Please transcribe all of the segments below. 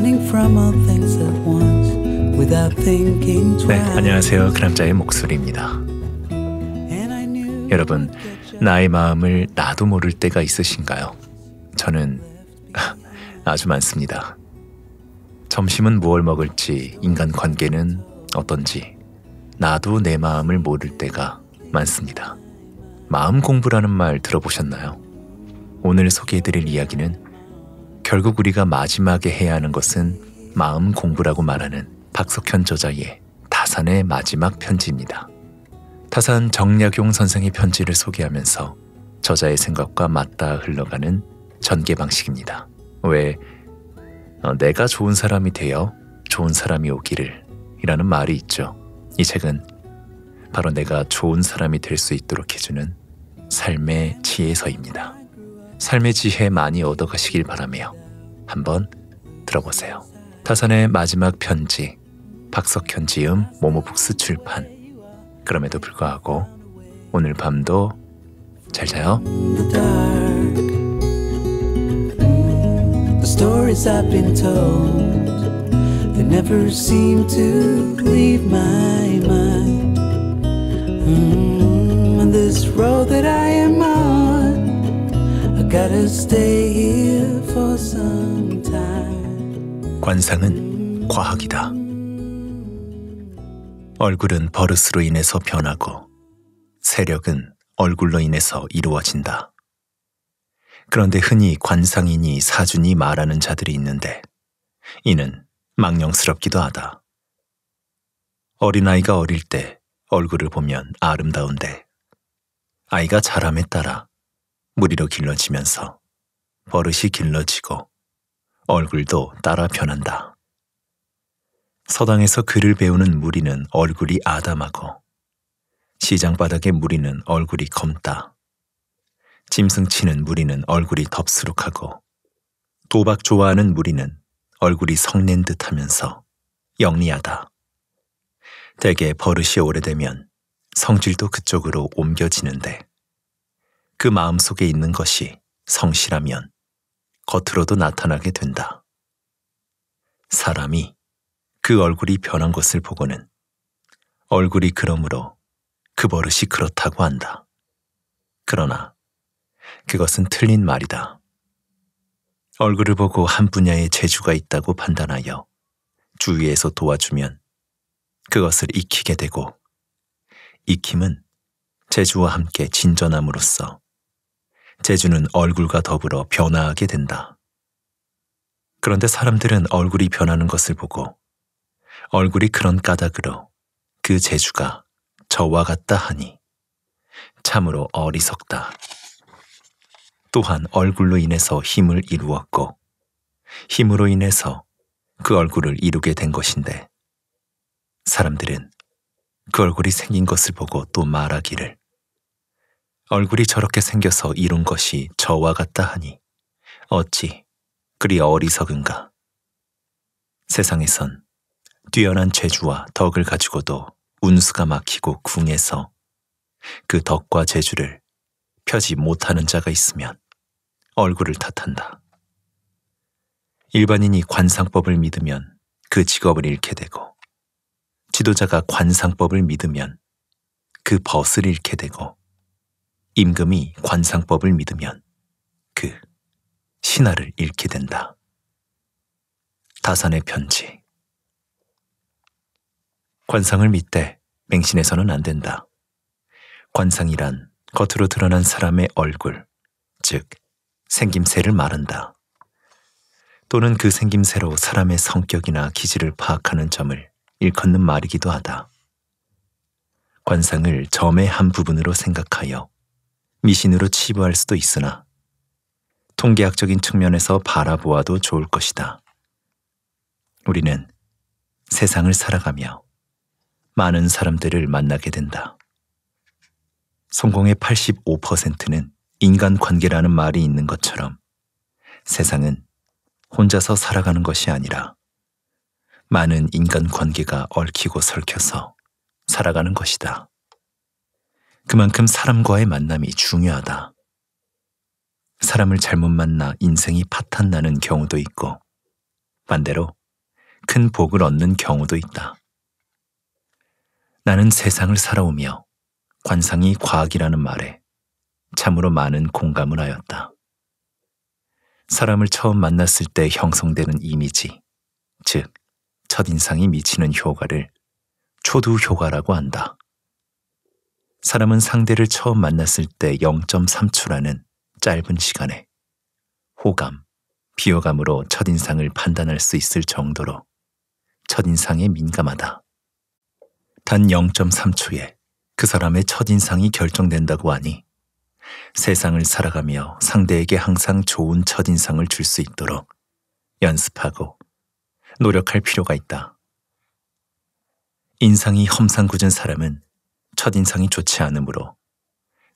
네, 안녕하세요. 그 남자의 목소리입니다. 여러분, 나의 마음을 나도 모를 때가 있으신가요? 저는 아주 많습니다. 점심은 무엇을 먹을지, 인간관계는 어떤지 나도 내 마음을 모를 때가 많습니다. 마음 공부라는 말 들어보셨나요? 오늘 소개해드릴 이야기는 결국 우리가 마지막에 해야 하는 것은 마음 공부라고 말하는 박석현 저자의 다산의 마지막 편지입니다. 다산 정약용 선생의 편지를 소개하면서 저자의 생각과 맞닿아 흘러가는 전개 방식입니다. 왜 내가 좋은 사람이 되어 좋은 사람이 오기를 이라는 말이 있죠. 이 책은 바로 내가 좋은 사람이 될 수 있도록 해주는 삶의 지혜서입니다. 삶의 지혜 많이 얻어가시길 바라며 한번 들어보세요. 다산의 마지막 편지, 박석현 지음, 모모북스 출판. 그럼에도 불구하고 오늘 밤도 잘 자요. The stories I've been told, they never seem to leave my mind. On this road that I am on, I gotta stay here for some time. 관상은 과학이다. 얼굴은 버릇으로 인해서 변하고 세력은 얼굴로 인해서 이루어진다. 그런데 흔히 관상이니 사주니 말하는 자들이 있는데 이는 망령스럽기도 하다. 어린아이가 어릴 때 얼굴을 보면 아름다운데 아이가 자람에 따라 무리로 길러지면서 버릇이 길러지고 얼굴도 따라 변한다. 서당에서 글을 배우는 무리는 얼굴이 아담하고 시장바닥의 무리는 얼굴이 검다. 짐승치는 무리는 얼굴이 덥수룩하고 도박 좋아하는 무리는 얼굴이 성낸 듯하면서 영리하다. 대개 버릇이 오래되면 성질도 그쪽으로 옮겨지는데 그 마음속에 있는 것이 성실하면 겉으로도 나타나게 된다. 사람이 그 얼굴이 변한 것을 보고는 얼굴이 그러므로 그 버릇이 그렇다고 한다. 그러나 그것은 틀린 말이다. 얼굴을 보고 한 분야에 재주가 있다고 판단하여 주위에서 도와주면 그것을 익히게 되고 익힘은 재주와 함께 진전함으로써 재주는 얼굴과 더불어 변화하게 된다. 그런데 사람들은 얼굴이 변하는 것을 보고 얼굴이 그런 까닭으로 그 재주가 저와 같다 하니 참으로 어리석다. 또한 얼굴로 인해서 힘을 이루었고 힘으로 인해서 그 얼굴을 이루게 된 것인데 사람들은 그 얼굴이 생긴 것을 보고 또 말하기를 얼굴이 저렇게 생겨서 이룬 것이 저와 같다 하니 어찌 그리 어리석은가. 세상에선 뛰어난 재주와 덕을 가지고도 운수가 막히고 궁해서 그 덕과 재주를 펴지 못하는 자가 있으면 얼굴을 탓한다. 일반인이 관상법을 믿으면 그 직업을 잃게 되고 지도자가 관상법을 믿으면 그 벗을 잃게 되고 임금이 관상법을 믿으면 그 신하를 잃게 된다. 다산의 편지. 관상을 믿되 맹신해서는 안 된다. 관상이란 겉으로 드러난 사람의 얼굴, 즉 생김새를 말한다. 또는 그 생김새로 사람의 성격이나 기질을 파악하는 점을 일컫는 말이기도 하다. 관상을 점의 한 부분으로 생각하여 미신으로 치부할 수도 있으나 통계학적인 측면에서 바라보아도 좋을 것이다. 우리는 세상을 살아가며 많은 사람들을 만나게 된다. 성공의 85%는 인간관계라는 말이 있는 것처럼 세상은 혼자서 살아가는 것이 아니라 많은 인간관계가 얽히고 설켜서 살아가는 것이다. 그만큼 사람과의 만남이 중요하다. 사람을 잘못 만나 인생이 파탄나는 경우도 있고 반대로 큰 복을 얻는 경우도 있다. 나는 세상을 살아오며 관상이 과학이라는 말에 참으로 많은 공감을 하였다. 사람을 처음 만났을 때 형성되는 이미지, 즉 첫인상이 미치는 효과를 초두효과라고 한다. 사람은 상대를 처음 만났을 때 0.3초라는 짧은 시간에 호감, 비호감으로 첫인상을 판단할 수 있을 정도로 첫인상에 민감하다. 단 0.3초에 그 사람의 첫인상이 결정된다고 하니 세상을 살아가며 상대에게 항상 좋은 첫인상을 줄 수 있도록 연습하고 노력할 필요가 있다. 인상이 험상궂은 사람은 첫인상이 좋지 않으므로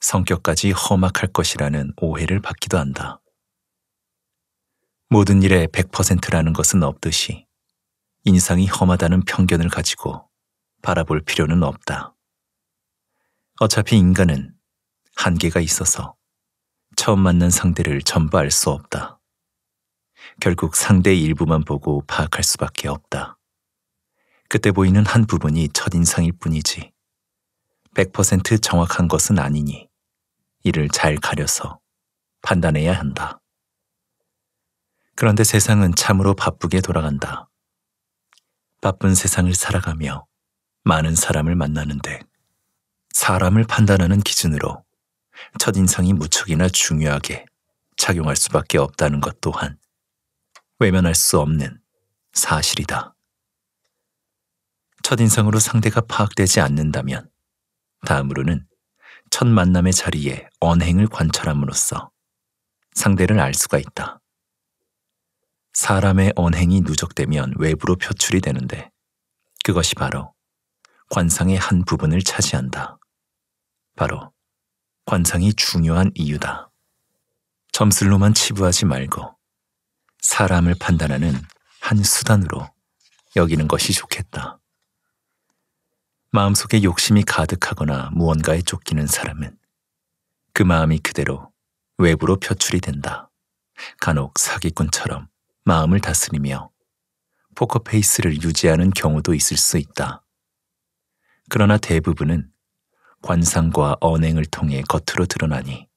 성격까지 험악할 것이라는 오해를 받기도 한다. 모든 일에 100%라는 것은 없듯이 인상이 험하다는 편견을 가지고 바라볼 필요는 없다. 어차피 인간은 한계가 있어서 처음 만난 상대를 전부 알 수 없다. 결국 상대의 일부만 보고 파악할 수밖에 없다. 그때 보이는 한 부분이 첫인상일 뿐이지 100% 정확한 것은 아니니 이를 잘 가려서 판단해야 한다. 그런데 세상은 참으로 바쁘게 돌아간다. 바쁜 세상을 살아가며 많은 사람을 만나는데 사람을 판단하는 기준으로 첫인상이 무척이나 중요하게 작용할 수밖에 없다는 것 또한 외면할 수 없는 사실이다. 첫인상으로 상대가 파악되지 않는다면 다음으로는 첫 만남의 자리에 언행을 관찰함으로써 상대를 알 수가 있다. 사람의 언행이 누적되면 외부로 표출이 되는데 그것이 바로 관상의 한 부분을 차지한다. 바로 관상이 중요한 이유다. 점술로만 치부하지 말고 사람을 판단하는 한 수단으로 여기는 것이 좋겠다. 마음속에 욕심이 가득하거나 무언가에 쫓기는 사람은 그 마음이 그대로 외부로 표출이 된다. 간혹 사기꾼처럼 마음을 다스리며 포커페이스를 유지하는 경우도 있을 수 있다. 그러나 대부분은 관상과 언행을 통해 겉으로 드러나니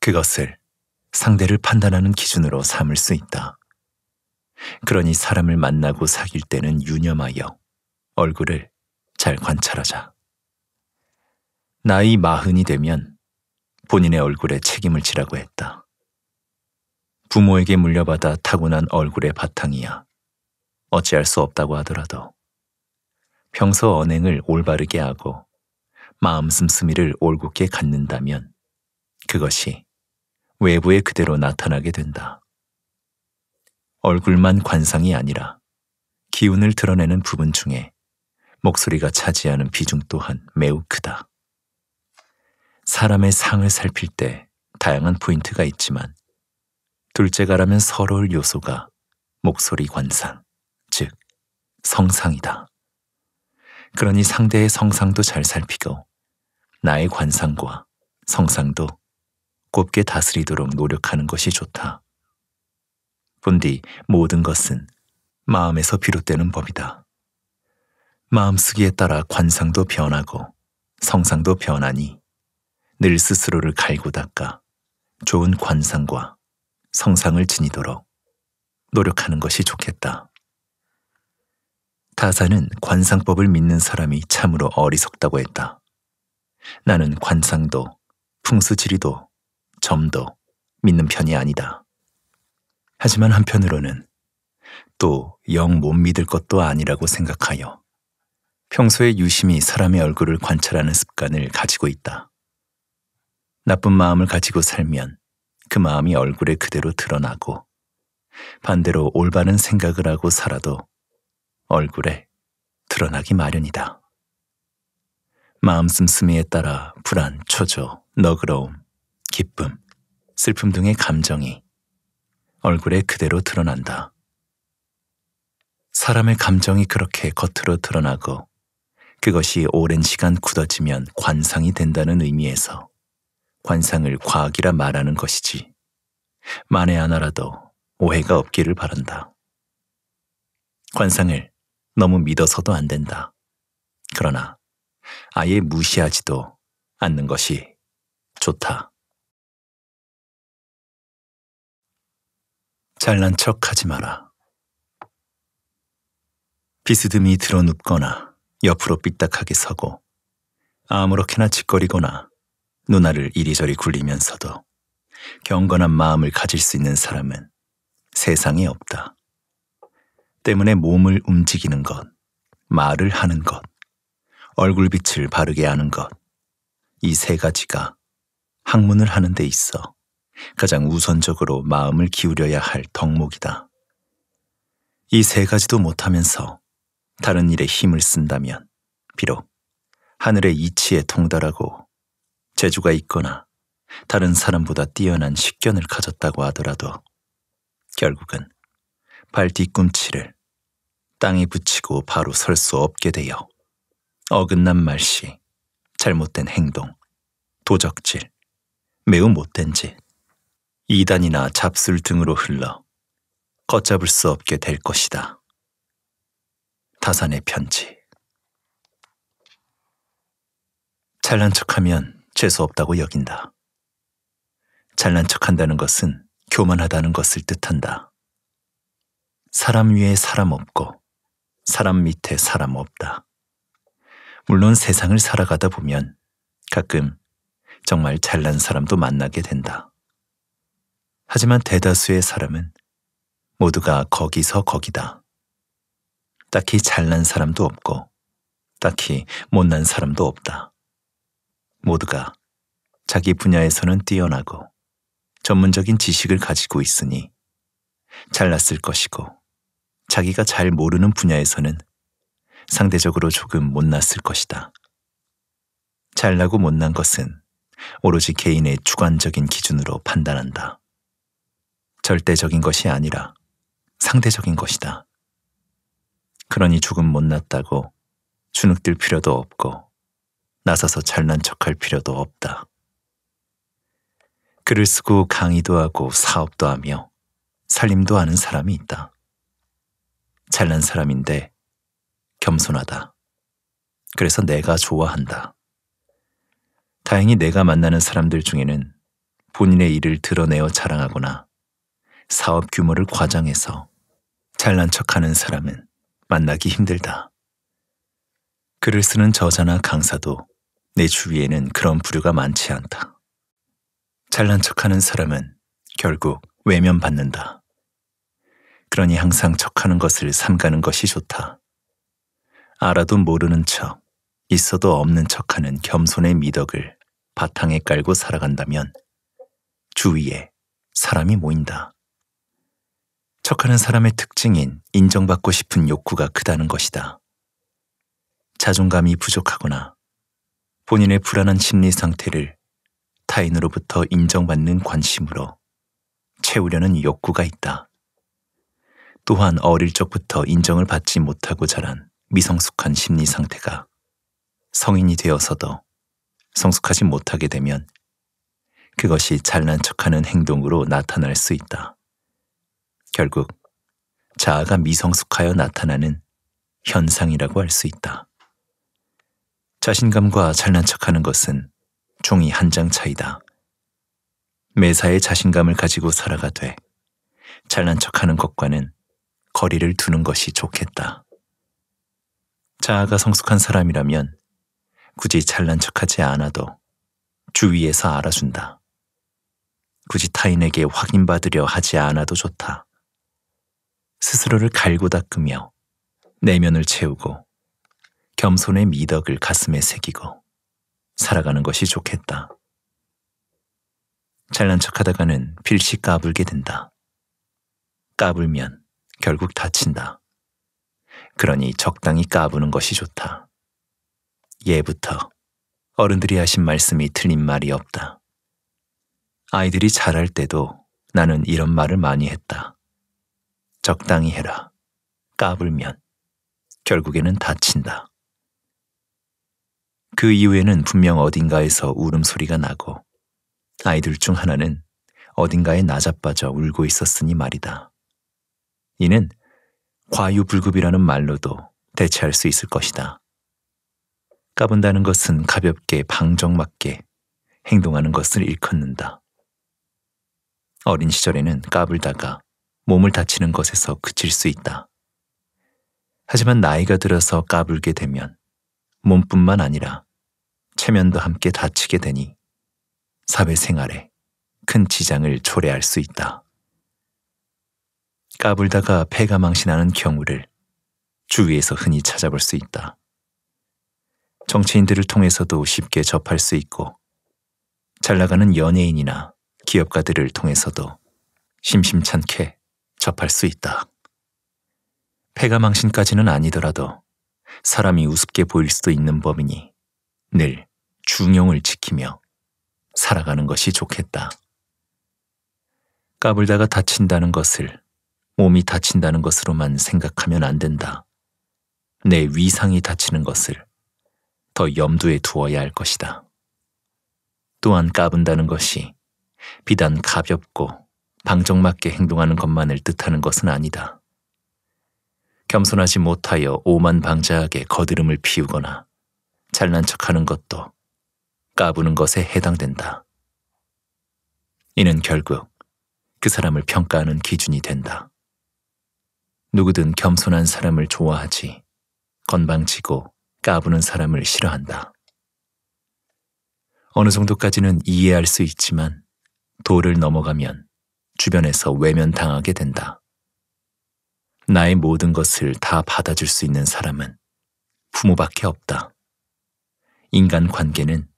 그것을 상대를 판단하는 기준으로 삼을 수 있다. 그러니 사람을 만나고 사귈 때는 유념하여 얼굴을 잘 관찰하자. 나이 40이 되면 본인의 얼굴에 책임을 지라고 했다. 부모에게 물려받아 타고난 얼굴의 바탕이야 어찌할 수 없다고 하더라도 평소 언행을 올바르게 하고 마음 씀씀이를 올곧게 갖는다면 그것이 외부에 그대로 나타나게 된다. 얼굴만 관상이 아니라 기운을 드러내는 부분 중에 목소리가 차지하는 비중 또한 매우 크다. 사람의 상을 살필 때 다양한 포인트가 있지만 둘째가라면 서러울 요소가 목소리 관상, 즉 성상이다. 그러니 상대의 성상도 잘 살피고 나의 관상과 성상도 곱게 다스리도록 노력하는 것이 좋다. 본디 모든 것은 마음에서 비롯되는 법이다. 마음쓰기에 따라 관상도 변하고 성상도 변하니 늘 스스로를 갈고 닦아 좋은 관상과 성상을 지니도록 노력하는 것이 좋겠다. 다산은 관상법을 믿는 사람이 참으로 어리석다고 했다. 나는 관상도 풍수지리도 점도 믿는 편이 아니다. 하지만 한편으로는 또 영 못 믿을 것도 아니라고 생각하여 평소에 유심히 사람의 얼굴을 관찰하는 습관을 가지고 있다. 나쁜 마음을 가지고 살면 그 마음이 얼굴에 그대로 드러나고 반대로 올바른 생각을 하고 살아도 얼굴에 드러나기 마련이다. 마음 씀씀이에 따라 불안, 초조, 너그러움, 기쁨, 슬픔 등의 감정이 얼굴에 그대로 드러난다. 사람의 감정이 그렇게 겉으로 드러나고 그것이 오랜 시간 굳어지면 관상이 된다는 의미에서 관상을 과학이라 말하는 것이지 만에 하나라도 오해가 없기를 바란다. 관상을 너무 믿어서도 안 된다. 그러나 아예 무시하지도 않는 것이 좋다. 잘난 척 하지 마라. 비스듬히 드러눕거나 옆으로 삐딱하게 서고 아무렇게나 짓거리거나 누나를 이리저리 굴리면서도 경건한 마음을 가질 수 있는 사람은 세상에 없다. 때문에 몸을 움직이는 것, 말을 하는 것, 얼굴빛을 바르게 하는 것, 이 세 가지가 학문을 하는 데 있어 가장 우선적으로 마음을 기울여야 할 덕목이다. 이 세 가지도 못하면서 다른 일에 힘을 쓴다면 비록 하늘의 이치에 통달하고 재주가 있거나 다른 사람보다 뛰어난 식견을 가졌다고 하더라도 결국은 발 뒤꿈치를 땅에 붙이고 바로 설 수 없게 되어 어긋난 말씨, 잘못된 행동, 도적질, 매우 못된 짓, 이단이나 잡술 등으로 흘러 걷잡을 수 없게 될 것이다. 다산의 편지. 잘난 척하면 재수없다고 여긴다. 잘난 척한다는 것은 교만하다는 것을 뜻한다. 사람 위에 사람 없고 사람 밑에 사람 없다. 물론 세상을 살아가다 보면 가끔 정말 잘난 사람도 만나게 된다. 하지만 대다수의 사람은 모두가 거기서 거기다. 딱히 잘난 사람도 없고 딱히 못난 사람도 없다. 모두가 자기 분야에서는 뛰어나고 전문적인 지식을 가지고 있으니 잘났을 것이고 자기가 잘 모르는 분야에서는 상대적으로 조금 못났을 것이다. 잘나고 못난 것은 오로지 개인의 주관적인 기준으로 판단한다. 절대적인 것이 아니라 상대적인 것이다. 그러니 조금 못났다고 주눅들 필요도 없고 나서서 잘난 척할 필요도 없다. 글을 쓰고 강의도 하고 사업도 하며 살림도 하는 사람이 있다. 잘난 사람인데 겸손하다. 그래서 내가 좋아한다. 다행히 내가 만나는 사람들 중에는 본인의 일을 드러내어 자랑하거나 사업 규모를 과장해서 잘난 척하는 사람은 만나기 힘들다. 글을 쓰는 저자나 강사도 내 주위에는 그런 부류가 많지 않다. 잘난 척하는 사람은 결국 외면받는다. 그러니 항상 척하는 것을 삼가는 것이 좋다. 알아도 모르는 척, 있어도 없는 척하는 겸손의 미덕을 바탕에 깔고 살아간다면 주위에 사람이 모인다. 척하는 사람의 특징인 인정받고 싶은 욕구가 크다는 것이다. 자존감이 부족하거나 본인의 불안한 심리 상태를 타인으로부터 인정받는 관심으로 채우려는 욕구가 있다. 또한 어릴 적부터 인정을 받지 못하고 자란 미성숙한 심리 상태가 성인이 되어서도 성숙하지 못하게 되면 그것이 잘난 척하는 행동으로 나타날 수 있다. 결국 자아가 미성숙하여 나타나는 현상이라고 할 수 있다. 자신감과 잘난 척하는 것은 종이 한 장 차이다. 매사에 자신감을 가지고 살아가되 잘난 척하는 것과는 거리를 두는 것이 좋겠다. 자아가 성숙한 사람이라면 굳이 잘난 척하지 않아도 주위에서 알아준다. 굳이 타인에게 확인받으려 하지 않아도 좋다. 스스로를 갈고 닦으며 내면을 채우고 겸손의 미덕을 가슴에 새기고 살아가는 것이 좋겠다. 잘난 척하다가는 필시 까불게 된다. 까불면 결국 다친다. 그러니 적당히 까부는 것이 좋다. 예부터 어른들이 하신 말씀이 틀린 말이 없다. 아이들이 자랄 때도 나는 이런 말을 많이 했다. 적당히 해라. 까불면 결국에는 다친다. 그 이후에는 분명 어딘가에서 울음소리가 나고 아이들 중 하나는 어딘가에 나자빠져 울고 있었으니 말이다. 이는 과유불급이라는 말로도 대체할 수 있을 것이다. 까분다는 것은 가볍게 방정맞게 행동하는 것을 일컫는다. 어린 시절에는 까불다가 몸을 다치는 것에서 그칠 수 있다. 하지만 나이가 들어서 까불게 되면 몸뿐만 아니라 체면도 함께 다치게 되니 사회생활에 큰 지장을 초래할 수 있다. 까불다가 폐가 망신하는 경우를 주위에서 흔히 찾아볼 수 있다. 정치인들을 통해서도 쉽게 접할 수 있고 잘나가는 연예인이나 기업가들을 통해서도 심심찮게 접할 수 있다. 폐가 망신까지는 아니더라도 사람이 우습게 보일 수도 있는 법이니 늘 중용을 지키며 살아가는 것이 좋겠다. 까불다가 다친다는 것을 몸이 다친다는 것으로만 생각하면 안 된다. 내 위상이 다치는 것을 더 염두에 두어야 할 것이다. 또한 까분다는 것이 비단 가볍고 방정맞게 행동하는 것만을 뜻하는 것은 아니다. 겸손하지 못하여 오만방자하게 거드름을 피우거나 잘난 척하는 것도 까부는 것에 해당된다. 이는 결국 그 사람을 평가하는 기준이 된다. 누구든 겸손한 사람을 좋아하지 건방지고 까부는 사람을 싫어한다. 어느 정도까지는 이해할 수 있지만 도를 넘어가면 주변에서 외면당하게 된다. 나의 모든 것을 다 받아줄 수 있는 사람은 부모밖에 없다. 인간관계는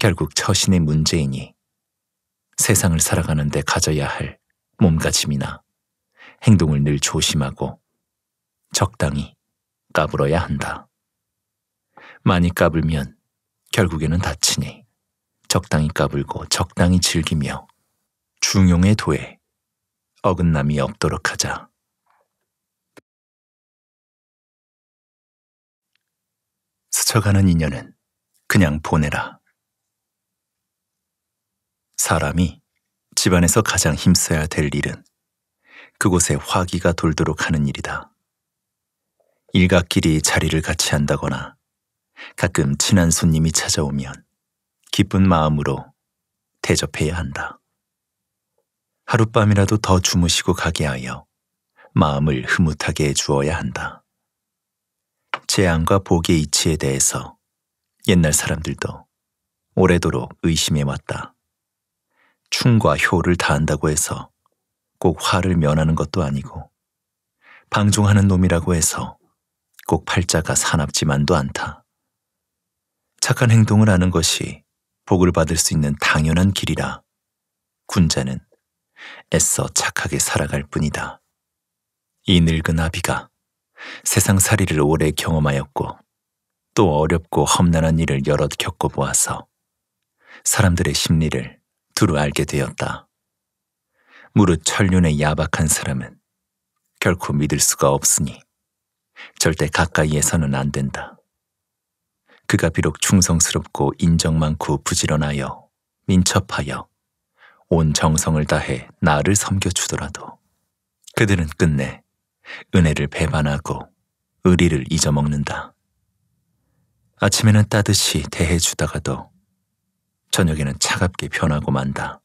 결국 처신의 문제이니 세상을 살아가는 데 가져야 할 몸가짐이나 행동을 늘 조심하고 적당히 까불어야 한다. 많이 까불면 결국에는 다치니 적당히 까불고 적당히 즐기며 중용의 도에 어긋남이 없도록 하자. 스쳐가는 인연은 그냥 보내라. 사람이 집안에서 가장 힘써야 될 일은 그곳에 화기가 돌도록 하는 일이다. 일각끼리 자리를 같이 한다거나 가끔 친한 손님이 찾아오면 기쁜 마음으로 대접해야 한다. 하룻밤이라도 더 주무시고 가게 하여 마음을 흐뭇하게 해주어야 한다. 재앙과 복의 이치에 대해서 옛날 사람들도 오래도록 의심해왔다. 충과 효를 다한다고 해서 꼭 화를 면하는 것도 아니고 방종하는 놈이라고 해서 꼭 팔자가 사납지만도 않다. 착한 행동을 하는 것이 복을 받을 수 있는 당연한 길이라 군자는 애써 착하게 살아갈 뿐이다. 이 늙은 아비가 세상살이를 오래 경험하였고 또 어렵고 험난한 일을 여럿 겪어보아서 사람들의 심리를 두루 알게 되었다. 무릇 천륜의 야박한 사람은 결코 믿을 수가 없으니 절대 가까이에서는 안 된다. 그가 비록 충성스럽고 인정 많고 부지런하여 민첩하여 온 정성을 다해 나를 섬겨주더라도 그들은 끝내 은혜를 배반하고 의리를 잊어먹는다. 아침에는 따뜻이 대해주다가도 저녁에는 차갑게 변하고 만다.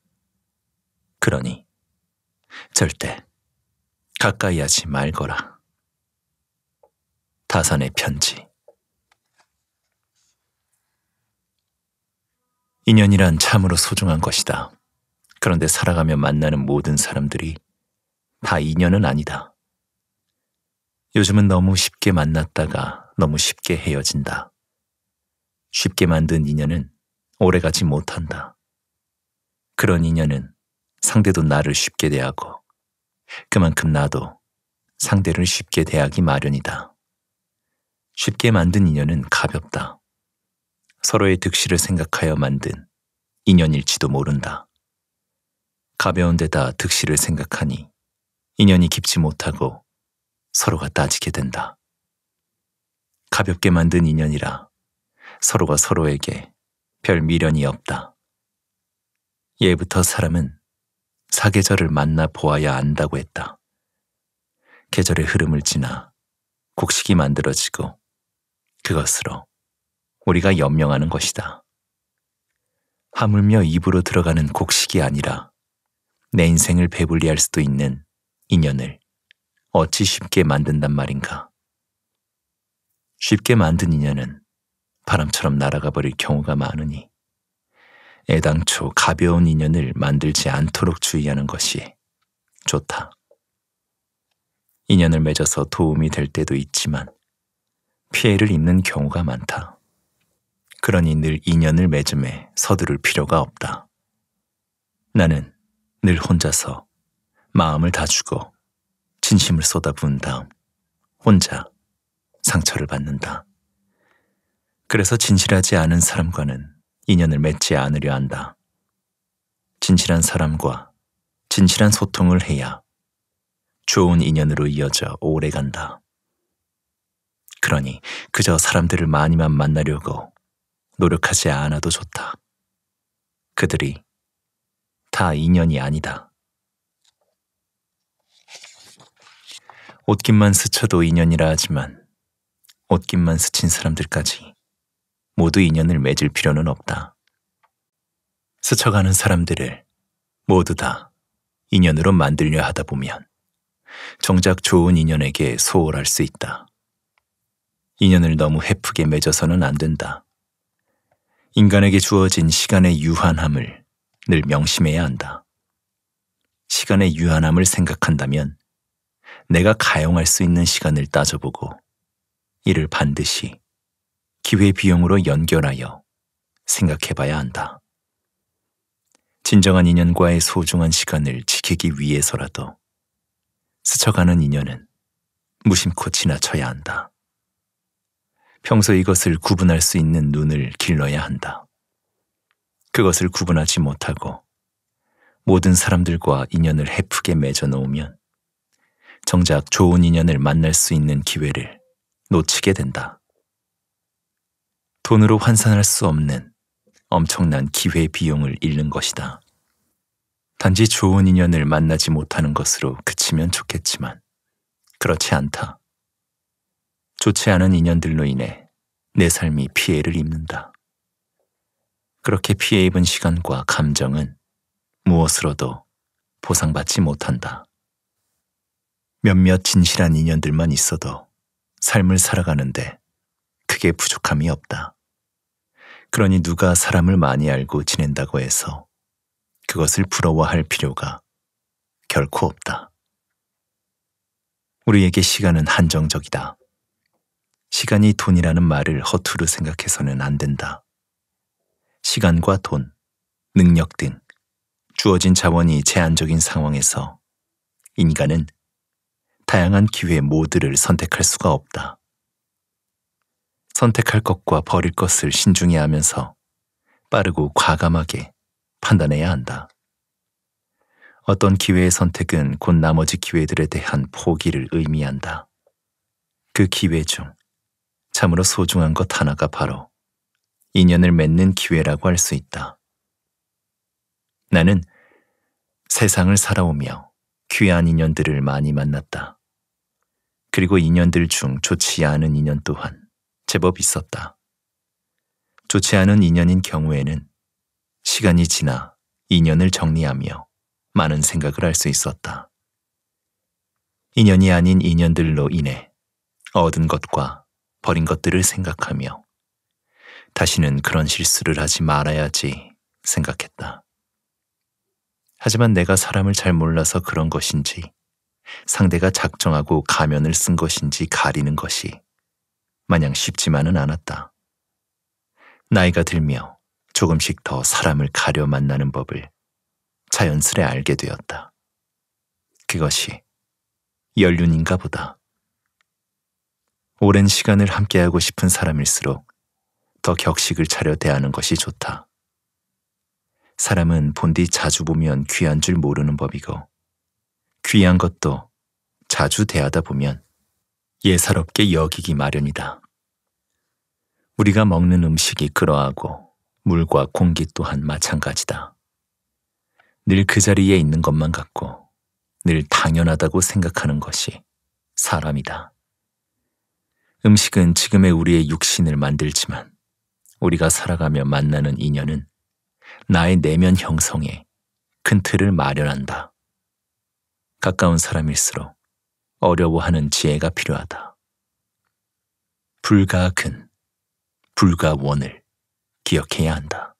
그러니 절대 가까이 하지 말거라. 다산의 편지. 인연이란 참으로 소중한 것이다. 그런데 살아가며 만나는 모든 사람들이 다 인연은 아니다. 요즘은 너무 쉽게 만났다가 너무 쉽게 헤어진다. 쉽게 만든 인연은 오래가지 못한다. 그런 인연은 상대도 나를 쉽게 대하고 그만큼 나도 상대를 쉽게 대하기 마련이다. 쉽게 만든 인연은 가볍다. 서로의 득실을 생각하여 만든 인연일지도 모른다. 가벼운 데다 득실을 생각하니 인연이 깊지 못하고 서로가 따지게 된다. 가볍게 만든 인연이라 서로가 서로에게 별 미련이 없다. 예부터 사람은 사계절을 만나 보아야 안다고 했다. 계절의 흐름을 지나 곡식이 만들어지고 그것으로 우리가 연명하는 것이다. 하물며 입으로 들어가는 곡식이 아니라 내 인생을 배불리할 수도 있는 인연을 어찌 쉽게 만든단 말인가. 쉽게 만든 인연은 바람처럼 날아가 버릴 경우가 많으니 애당초 가벼운 인연을 만들지 않도록 주의하는 것이 좋다. 인연을 맺어서 도움이 될 때도 있지만 피해를 입는 경우가 많다. 그러니 늘 인연을 맺음에 서두를 필요가 없다. 나는 늘 혼자서 마음을 다 주고 진심을 쏟아부은 다음 혼자 상처를 받는다. 그래서 진실하지 않은 사람과는 인연을 맺지 않으려 한다. 진실한 사람과 진실한 소통을 해야 좋은 인연으로 이어져 오래 간다. 그러니 그저 사람들을 많이만 만나려고 노력하지 않아도 좋다. 그들이 다 인연이 아니다. 옷깃만 스쳐도 인연이라 하지만 옷깃만 스친 사람들까지 모두 인연을 맺을 필요는 없다. 스쳐가는 사람들을 모두 다 인연으로 만들려 하다 보면 정작 좋은 인연에게 소홀할 수 있다. 인연을 너무 헤프게 맺어서는 안 된다. 인간에게 주어진 시간의 유한함을 늘 명심해야 한다. 시간의 유한함을 생각한다면 내가 가용할 수 있는 시간을 따져보고 이를 반드시 기회비용으로 연결하여 생각해봐야 한다. 진정한 인연과의 소중한 시간을 지키기 위해서라도 스쳐가는 인연은 무심코 지나쳐야 한다. 평소 이것을 구분할 수 있는 눈을 길러야 한다. 그것을 구분하지 못하고 모든 사람들과 인연을 헤프게 맺어놓으면 정작 좋은 인연을 만날 수 있는 기회를 놓치게 된다. 돈으로 환산할 수 없는 엄청난 기회 비용을 잃는 것이다. 단지 좋은 인연을 만나지 못하는 것으로 그치면 좋겠지만 그렇지 않다. 좋지 않은 인연들로 인해 내 삶이 피해를 입는다. 그렇게 피해 입은 시간과 감정은 무엇으로도 보상받지 못한다. 몇몇 진실한 인연들만 있어도 삶을 살아가는데 크게 부족함이 없다. 그러니 누가 사람을 많이 알고 지낸다고 해서 그것을 부러워할 필요가 결코 없다. 우리에게 시간은 한정적이다. 시간이 돈이라는 말을 허투루 생각해서는 안 된다. 시간과 돈, 능력 등 주어진 자원이 제한적인 상황에서 인간은 다양한 기회 모두를 선택할 수가 없다. 선택할 것과 버릴 것을 신중히 하면서 빠르고 과감하게 판단해야 한다. 어떤 기회의 선택은 곧 나머지 기회들에 대한 포기를 의미한다. 그 기회 중 참으로 소중한 것 하나가 바로 인연을 맺는 기회라고 할 수 있다. 나는 세상을 살아오며 귀한 인연들을 많이 만났다. 그리고 인연들 중 좋지 않은 인연 또한 제법 있었다. 좋지 않은 인연인 경우에는 시간이 지나 인연을 정리하며 많은 생각을 할 수 있었다. 인연이 아닌 인연들로 인해 얻은 것과 버린 것들을 생각하며 다시는 그런 실수를 하지 말아야지 생각했다. 하지만 내가 사람을 잘 몰라서 그런 것인지 상대가 작정하고 가면을 쓴 것인지 가리는 것이 마냥 쉽지만은 않았다. 나이가 들며 조금씩 더 사람을 가려 만나는 법을 자연스레 알게 되었다. 그것이 연륜인가 보다. 오랜 시간을 함께하고 싶은 사람일수록 더 격식을 차려 대하는 것이 좋다. 사람은 본디 자주 보면 귀한 줄 모르는 법이고 귀한 것도 자주 대하다 보면 예사롭게 여기기 마련이다. 우리가 먹는 음식이 그러하고 물과 공기 또한 마찬가지다. 늘 그 자리에 있는 것만 같고 늘 당연하다고 생각하는 것이 사람이다. 음식은 지금의 우리의 육신을 만들지만 우리가 살아가며 만나는 인연은 나의 내면 형성에 큰 틀을 마련한다. 가까운 사람일수록 어려워하는 지혜가 필요하다. 불과 근, 불과 원을 기억해야 한다.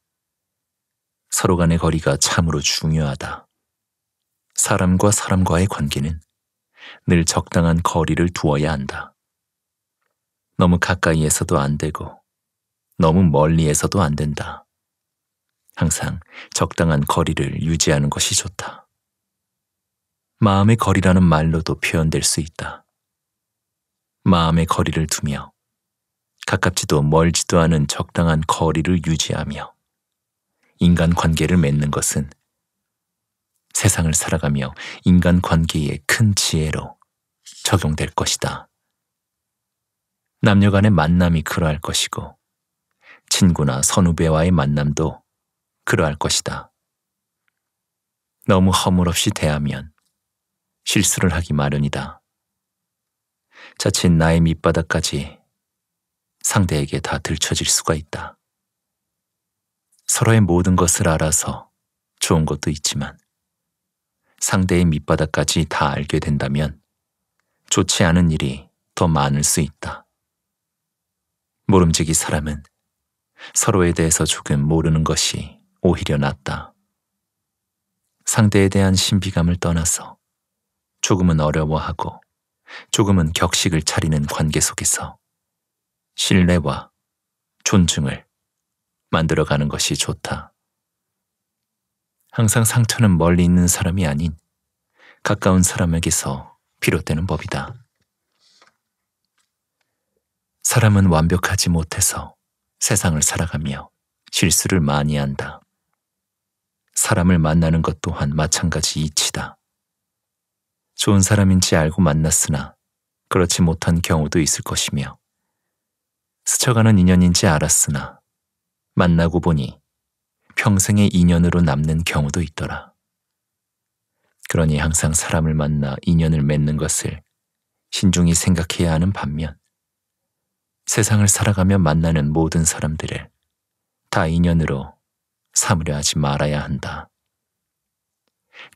서로 간의 거리가 참으로 중요하다. 사람과 사람과의 관계는 늘 적당한 거리를 두어야 한다. 너무 가까이에서도 안 되고 너무 멀리에서도 안 된다. 항상 적당한 거리를 유지하는 것이 좋다. 마음의 거리라는 말로도 표현될 수 있다. 마음의 거리를 두며 가깝지도 멀지도 않은 적당한 거리를 유지하며 인간관계를 맺는 것은 세상을 살아가며 인간관계의 큰 지혜로 적용될 것이다. 남녀 간의 만남이 그러할 것이고 친구나 선후배와의 만남도 그러할 것이다. 너무 허물없이 대하면 실수를 하기 마련이다. 자칫 나의 밑바닥까지 상대에게 다 들춰질 수가 있다. 서로의 모든 것을 알아서 좋은 것도 있지만 상대의 밑바닥까지 다 알게 된다면 좋지 않은 일이 더 많을 수 있다. 모름지기 사람은 서로에 대해서 조금 모르는 것이 오히려 낫다. 상대에 대한 신비감을 떠나서 조금은 어려워하고 조금은 격식을 차리는 관계 속에서 신뢰와 존중을 만들어가는 것이 좋다. 항상 상처는 멀리 있는 사람이 아닌 가까운 사람에게서 비롯되는 법이다. 사람은 완벽하지 못해서 세상을 살아가며 실수를 많이 한다. 사람을 만나는 것 또한 마찬가지 이치다. 좋은 사람인지 알고 만났으나 그렇지 못한 경우도 있을 것이며 스쳐가는 인연인지 알았으나 만나고 보니 평생의 인연으로 남는 경우도 있더라. 그러니 항상 사람을 만나 인연을 맺는 것을 신중히 생각해야 하는 반면 세상을 살아가며 만나는 모든 사람들을 다 인연으로 삼으려 하지 말아야 한다.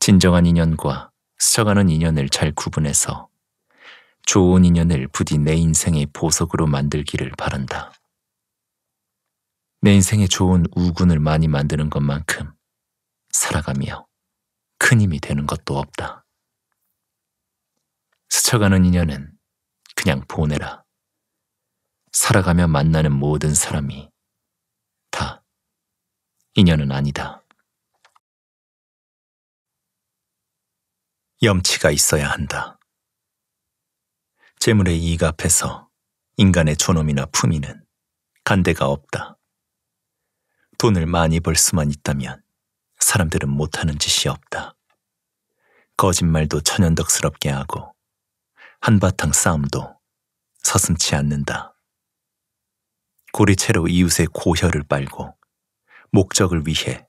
진정한 인연과 스쳐가는 인연을 잘 구분해서 좋은 인연을 부디 내 인생의 보석으로 만들기를 바란다. 내 인생에 좋은 우군을 많이 만드는 것만큼 살아가며 큰 힘이 되는 것도 없다. 스쳐가는 인연은 그냥 보내라. 살아가며 만나는 모든 사람이 다 인연은 아니다. 염치가 있어야 한다. 재물의 이익 앞에서 인간의 존엄이나 품위는 간대가 없다. 돈을 많이 벌 수만 있다면 사람들은 못하는 짓이 없다. 거짓말도 천연덕스럽게 하고 한바탕 싸움도 서슴지 않는다. 고리채로 이웃의 고혈을 빨고 목적을 위해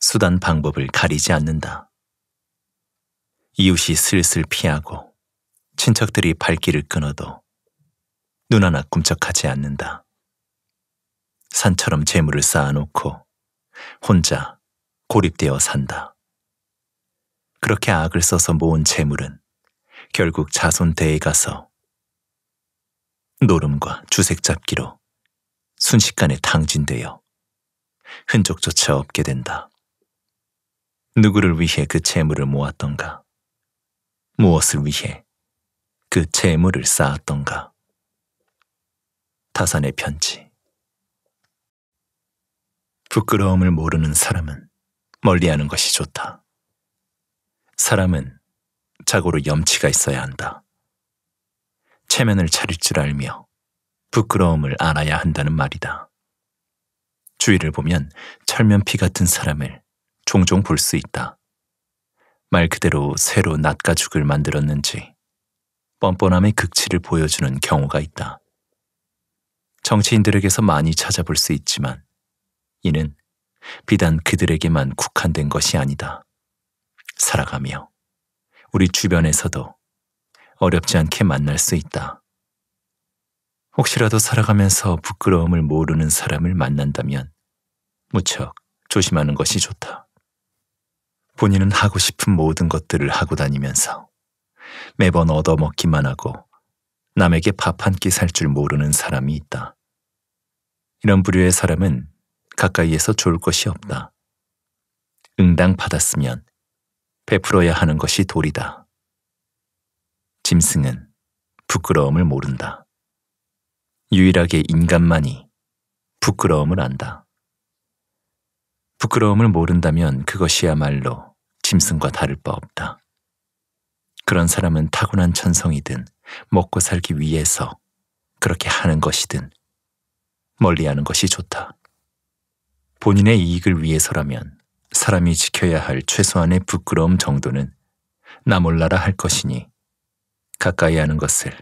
수단 방법을 가리지 않는다. 이웃이 슬슬 피하고 친척들이 발길을 끊어도 눈 하나 꿈쩍하지 않는다. 산처럼 재물을 쌓아놓고 혼자 고립되어 산다. 그렇게 악을 써서 모은 재물은 결국 자손대에 가서 노름과 주색잡기로 순식간에 탕진되어 흔적조차 없게 된다. 누구를 위해 그 재물을 모았던가? 무엇을 위해 그 재물을 쌓았던가? 다산의 편지. 부끄러움을 모르는 사람은 멀리하는 것이 좋다. 사람은 자고로 염치가 있어야 한다. 체면을 차릴 줄 알며 부끄러움을 알아야 한다는 말이다. 주위를 보면 철면피 같은 사람을 종종 볼 수 있다. 말 그대로 새로 낫가죽을 만들었는지 뻔뻔함의 극치를 보여주는 경우가 있다. 정치인들에게서 많이 찾아볼 수 있지만 이는 비단 그들에게만 국한된 것이 아니다. 살아가며 우리 주변에서도 어렵지 않게 만날 수 있다. 혹시라도 살아가면서 부끄러움을 모르는 사람을 만난다면 무척 조심하는 것이 좋다. 본인은 하고 싶은 모든 것들을 하고 다니면서 매번 얻어먹기만 하고 남에게 밥 한 끼 살 줄 모르는 사람이 있다. 이런 부류의 사람은 가까이에서 좋을 것이 없다. 응당 받았으면 베풀어야 하는 것이 도리다. 짐승은 부끄러움을 모른다. 유일하게 인간만이 부끄러움을 안다. 부끄러움을 모른다면 그것이야말로 짐승과 다를 바 없다. 그런 사람은 타고난 천성이든 먹고 살기 위해서 그렇게 하는 것이든 멀리하는 것이 좋다. 본인의 이익을 위해서라면 사람이 지켜야 할 최소한의 부끄러움 정도는 나 몰라라 할 것이니 가까이 하는 것을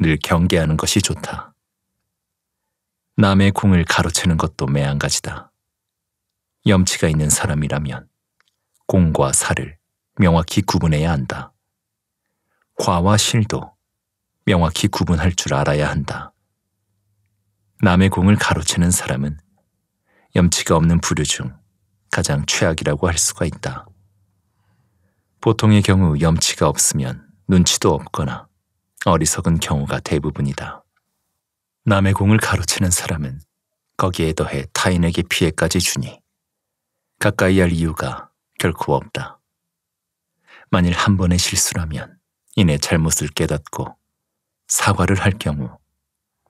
늘 경계하는 것이 좋다. 남의 공을 가로채는 것도 매한가지다. 염치가 있는 사람이라면 공과 사를 명확히 구분해야 한다. 과와 실도 명확히 구분할 줄 알아야 한다. 남의 공을 가로채는 사람은 염치가 없는 부류 중 가장 최악이라고 할 수가 있다. 보통의 경우 염치가 없으면 눈치도 없거나 어리석은 경우가 대부분이다. 남의 공을 가로채는 사람은 거기에 더해 타인에게 피해까지 주니 가까이 할 이유가 결코 없다. 만일 한 번의 실수라면 이내 잘못을 깨닫고 사과를 할 경우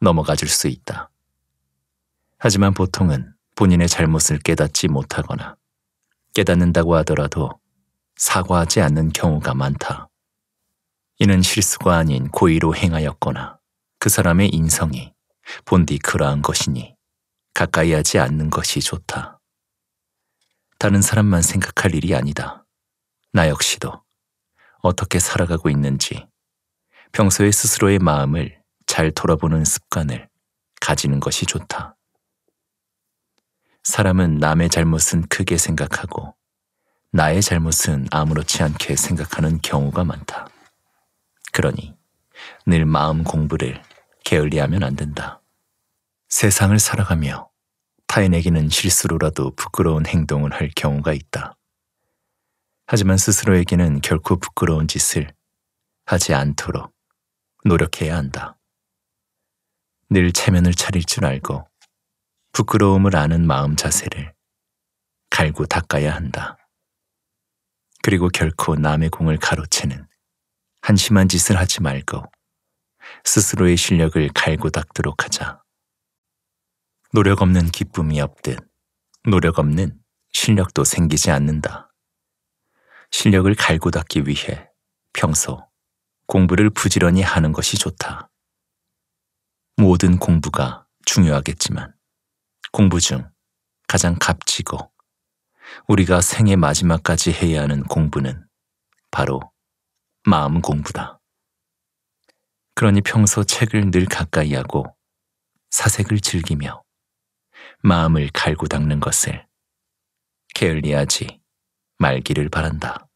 넘어가 줄 수 있다. 하지만 보통은 본인의 잘못을 깨닫지 못하거나 깨닫는다고 하더라도 사과하지 않는 경우가 많다. 이는 실수가 아닌 고의로 행하였거나 그 사람의 인성이 본디 그러한 것이니 가까이 하지 않는 것이 좋다. 다른 사람만 생각할 일이 아니다. 나 역시도 어떻게 살아가고 있는지 평소에 스스로의 마음을 잘 돌아보는 습관을 가지는 것이 좋다. 사람은 남의 잘못은 크게 생각하고 나의 잘못은 아무렇지 않게 생각하는 경우가 많다. 그러니 늘 마음 공부를 게을리하면 안 된다. 세상을 살아가며 타인에게는 실수로라도 부끄러운 행동을 할 경우가 있다. 하지만 스스로에게는 결코 부끄러운 짓을 하지 않도록 노력해야 한다. 늘 체면을 차릴 줄 알고 부끄러움을 아는 마음 자세를 갈고 닦아야 한다. 그리고 결코 남의 공을 가로채는 한심한 짓을 하지 말고 스스로의 실력을 갈고 닦도록 하자. 노력 없는 기쁨이 없듯 노력 없는 실력도 생기지 않는다. 실력을 갈고 닦기 위해 평소 공부를 부지런히 하는 것이 좋다. 모든 공부가 중요하겠지만 공부 중 가장 값지고 우리가 생애 마지막까지 해야 하는 공부는 바로 마음 공부다. 그러니 평소 책을 늘 가까이 하고 사색을 즐기며 마음을 갈고 닦는 것을 게을리하지 말기를 바란다.